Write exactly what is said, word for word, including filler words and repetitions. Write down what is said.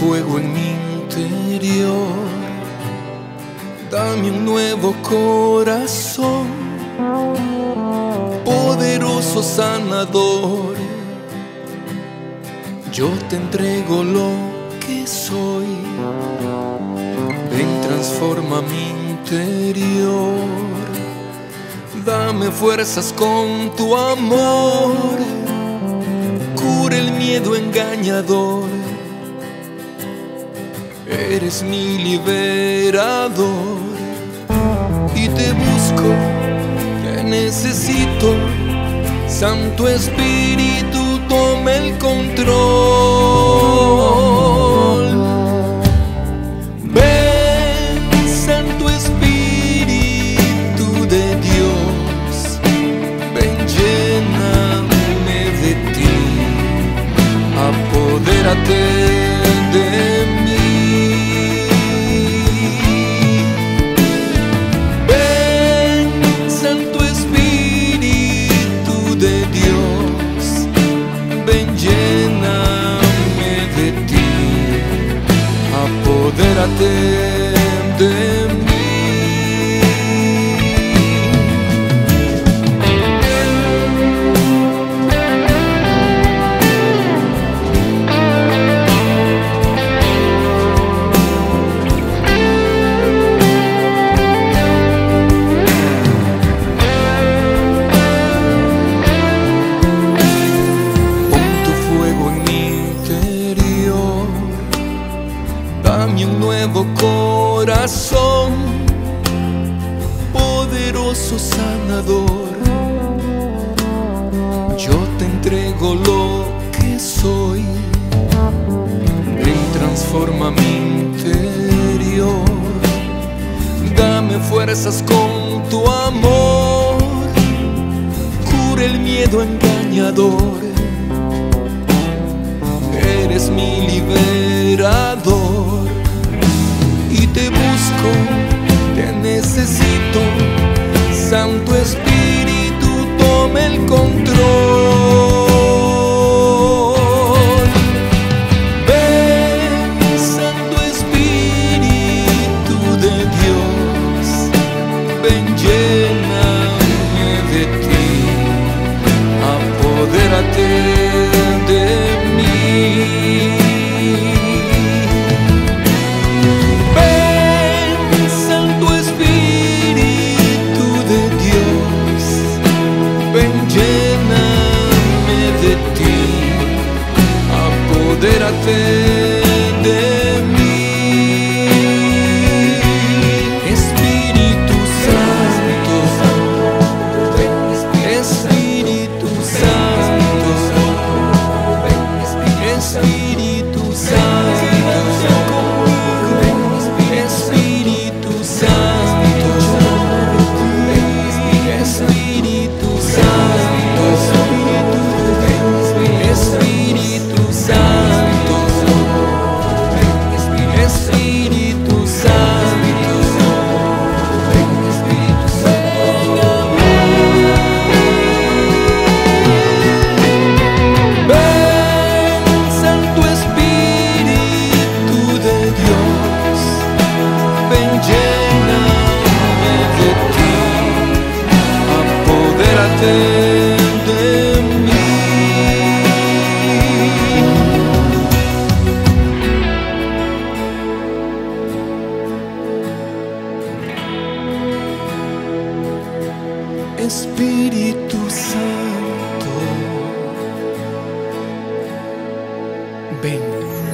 fuego en mi interior. Dame un nuevo corazón, poderoso sanador. Yo te entrego lo que soy. Ven, transforma mi interior. Dame fuerzas con tu amor. Cura el miedo engañador. Eres mi liberador. Y te busco, te necesito. Santo Espíritu, toma el control. Ven, Santo Espíritu de Dios, ven, lléname de ti, apodérate de mí. Apodérate de mí. Dame un nuevo corazón, poderoso sanador. Yo te entrego lo que soy. Ven, transforma mi interior. Dame fuerzas con tu amor. Cura el miedo engañador. Eres mi liberador. Y te busco, te necesito. Santo Espíritu, toma el control. Ven, Santo Espíritu de Dios, ven, lléname de ti, apodérate de mí. Ven, Santo Espíritu de Dios, ven, lléname de ti, apodérate de mí. Espíritu Santo, ven, Espíritu Santo. Espíritu Santo, Espíritu Santo, Espíritu Santo, Espíritu Santo, Espíritu Santo. De mí. Espíritu Santo, ven.